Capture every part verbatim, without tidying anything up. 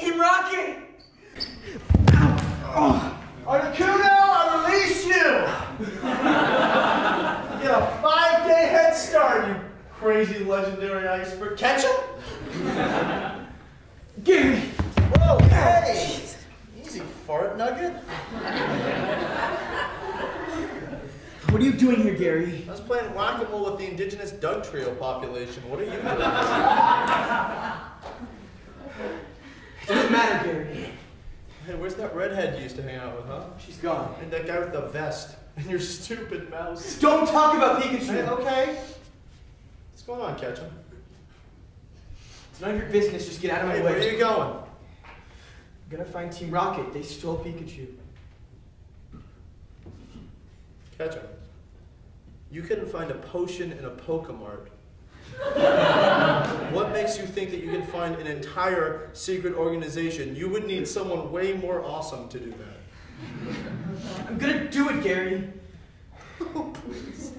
Team Rocket! Oh. Articuno, I release you! You get a five-day head start, you crazy legendary iceberg. Ketchum? Gary! Whoa, hey! Jeez. Easy fart nugget. What are you doing here, Gary? I was playing rock-a-mole with the indigenous Dug Trio population. What are you doing? It doesn't matter, Gary. Hey, where's that redhead you used to hang out with, huh? She's gone. And that guy with the vest. And your stupid mouse. Don't talk about Pikachu! Hey, okay. What's going on, Ketchum? It's none of your business. Just get out of my hey, way. Where are you going? I'm gonna find Team Rocket. They stole Pikachu. Ketchum, you couldn't find a potion in a Pokemart. What makes you think that you can find an entire secret organization? You would need someone way more awesome to do that. I'm gonna do it, Gary. Oh, please.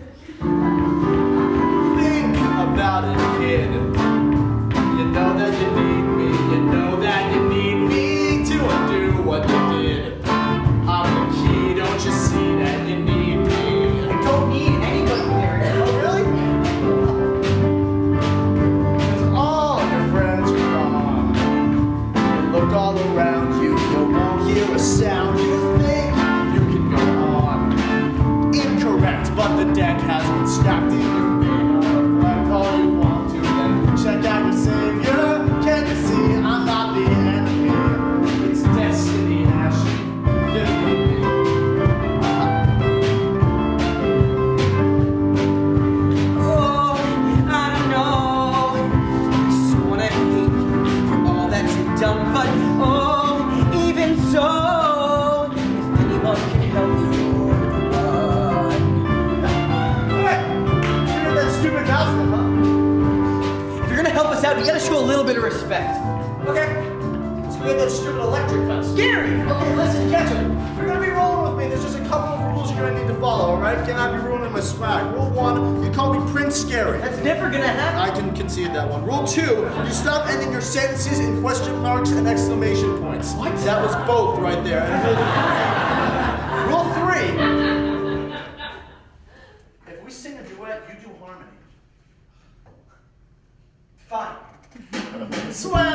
Think about it, kid. You know that you need me. You know that you need me to undo what you did. I'm the key, don't you see that you need me? Sound you think you can go on. Incorrect, but the deck has been stacked in your favor. Collect all you want to, then check out your savior. Can't you see I'm not the enemy? It's destiny, Ash. You gotta show a little bit of respect. Okay. Let's go get that stupid electric fence. Gary! Okay, listen, Ketchum. If you're gonna be rolling with me, there's just a couple of rules you're gonna need to follow, alright? Cannot be ruining my swag. Rule one, you call me Prince Gary. That's never gonna happen. I can concede that one. Rule two, you stop ending your sentences in question marks and exclamation points. What? That was both right there. Rule three. If we sing a duet, you do harmony. Fine. Swag!